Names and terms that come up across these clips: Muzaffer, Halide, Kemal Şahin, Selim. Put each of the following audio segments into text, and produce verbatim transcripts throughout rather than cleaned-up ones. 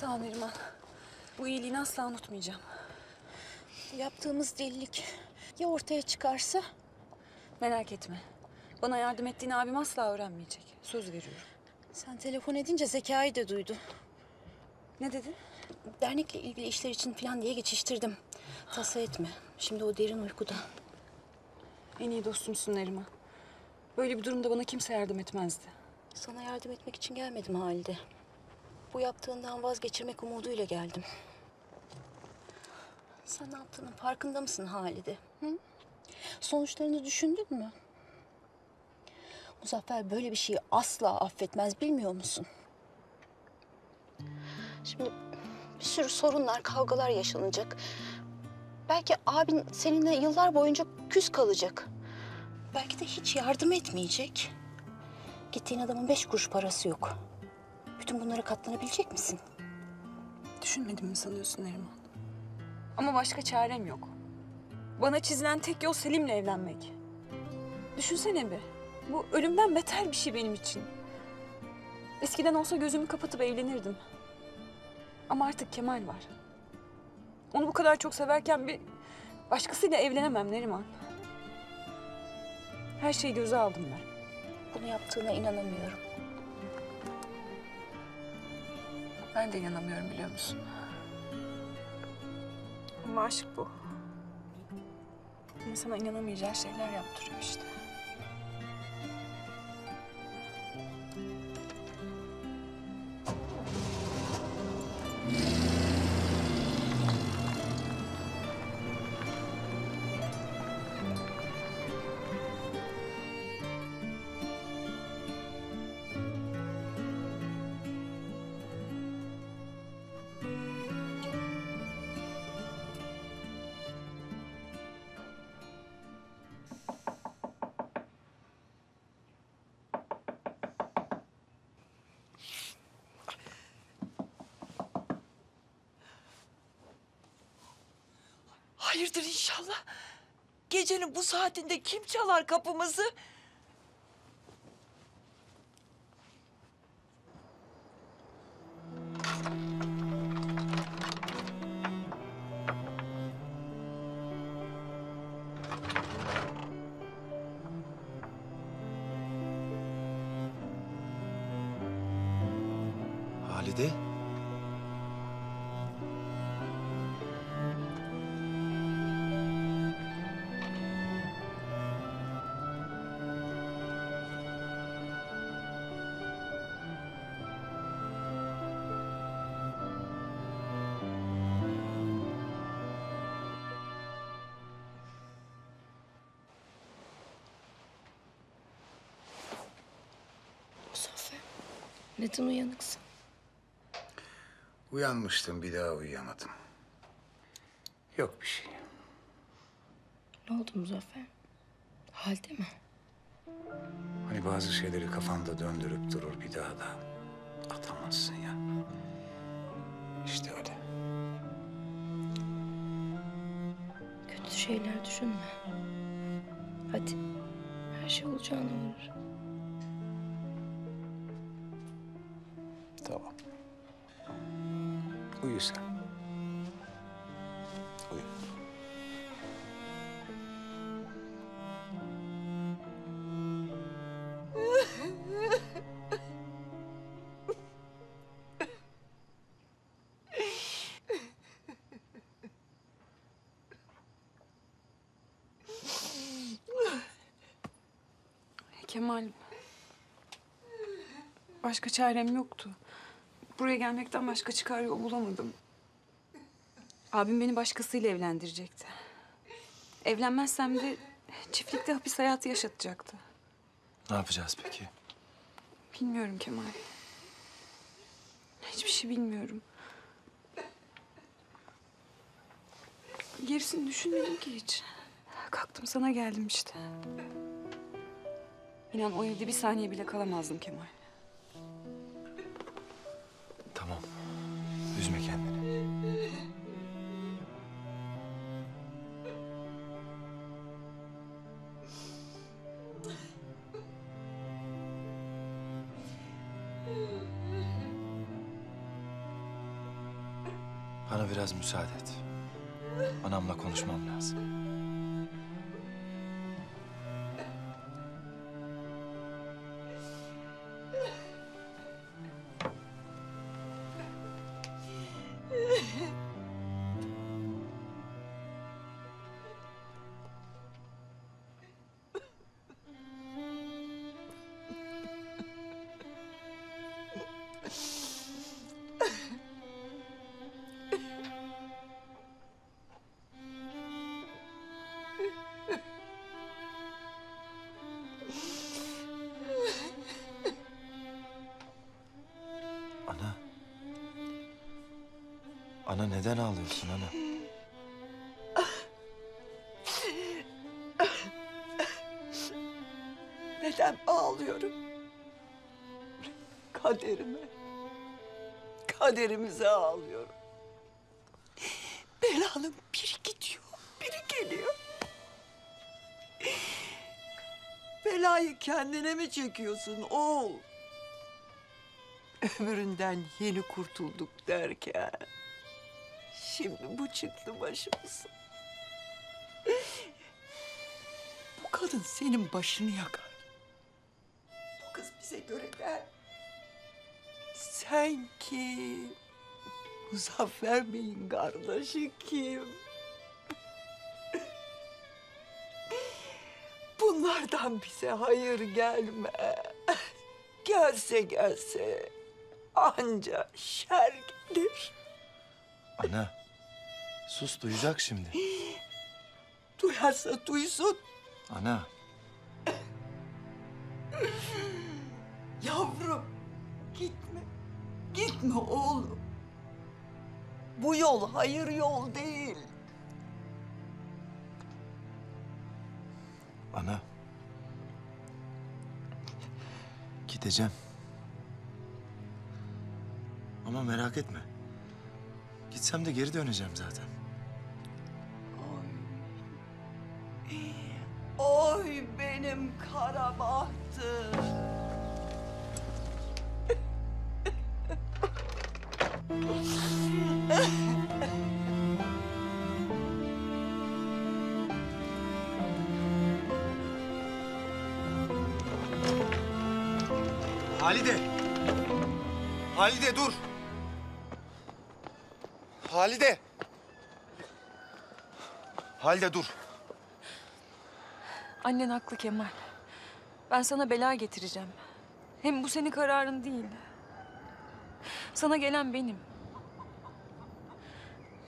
Sağ ol Neriman. Bu iyiliğini asla unutmayacağım. Yaptığımız delilik ya ortaya çıkarsa? Merak etme. Bana yardım ettiğini abim asla öğrenmeyecek. Söz veriyorum. Sen telefon edince Zeka'yı da duydu. Ne dedin? Dernekle ilgili işler için falan diye geçiştirdim. Tasa etme. Şimdi o derin uykuda. En iyi dostumsun Neriman. Böyle bir durumda bana kimse yardım etmezdi. Sana yardım etmek için gelmedim Halide. Bu yaptığından vazgeçirmek umuduyla geldim. Sen ne yaptığının farkında mısın Halide? Hı? Sonuçlarını düşündün mü? Muzaffer böyle bir şeyi asla affetmez, bilmiyor musun? Şimdi bir sürü sorunlar, kavgalar yaşanacak. Belki abin seninle yıllar boyunca küs kalacak. Belki de hiç yardım etmeyecek. Gittiğin adamın beş kuruş parası yok. Bütün bunlara katlanabilecek misin? Düşünmedim mi sanıyorsun Neriman? Ama başka çarem yok. Bana çizilen tek yol Selim'le evlenmek. Düşünsene bir. Bu ölümden beter bir şey benim için. Eskiden olsa gözümü kapatıp evlenirdim. Ama artık Kemal var. Onu bu kadar çok severken bir başkasıyla evlenemem Neriman. Her şeyi göze aldım ben. Bunu yaptığına inanamıyorum. Ben de inanamıyorum biliyor musun? Ama aşk bu. İnsana inanamayacağı şeyler yaptırıyor işte. Hayırdır inşallah. Gecenin bu saatinde kim çalar kapımızı? Halide. Neden uyanıksın? Uyanmıştım, bir daha uyuyamadım. Yok bir şey. Ne oldu Muzaffer? Halde mi? Hani bazı şeyleri kafanda döndürüp durur, bir daha da atamazsın ya. İşte öyle. Kötü şeyler düşünme. Hadi, her şey olacağına varır. Tamam. Uyu sen. Uyu. Kemal, başka çarem yoktu. Buraya gelmekten başka çıkar yol bulamadım. Abim beni başkasıyla evlendirecekti. Evlenmezsem de çiftlikte hapis hayatı yaşatacaktı. Ne yapacağız peki? Bilmiyorum Kemal. Hiçbir şey bilmiyorum. Gerisini düşünmedim ki hiç. Kalktım sana geldim işte. İnan o evde bir saniye bile kalamazdım Kemal. Tamam. Üzme kendini. Bana biraz müsaade et. Anamla konuşmam lazım. Ana. Ana neden ağlıyorsun ana? Neden ağlıyorum? Kaderime. Kaderimize ağlıyorum. Belanın biri gidiyor, biri geliyor. Belayı kendine mi çekiyorsun oğul? Ömründen yeni kurtulduk derken... şimdi bu çıktı başımıza. Bu kadın senin başını yakar. Bu kız bize göre der. Sen kim? Muzaffer Bey'in kardeşi kim? Bunlardan bize hayır gelme. Gelse gelse... anca şer gelir. Ana, sus duyacak şimdi. Duyarsa duysun. Ana. Yavrum, gitme. Gitme oğlum. Bu yol hayır yol değil. Ana. Gideceğim. Ama merak etme. Gitsem de geri döneceğim zaten. Oy. Oy benim kara bahtım. Halide. Halide dur. Halide! Halide dur. Annen haklı Kemal. Ben sana bela getireceğim. Hem bu senin kararın değil. Sana gelen benim.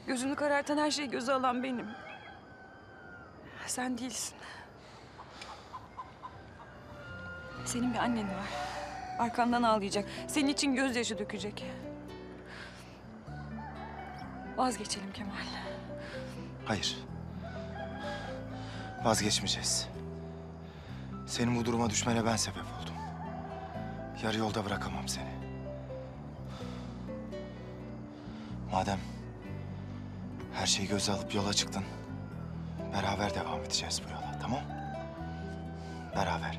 Gözünü karartan her şeyi göze alan benim. Sen değilsin. Senin bir annen var. Arkandan ağlayacak. Senin için gözyaşı dökecek. Vazgeçelim Kemal. Hayır. Vazgeçmeyeceğiz. Senin bu duruma düşmene ben sebep oldum. Yarı yolda bırakamam seni. Madem her şeyi göze alıp yola çıktın, beraber devam edeceğiz bu yola, tamam? Beraber.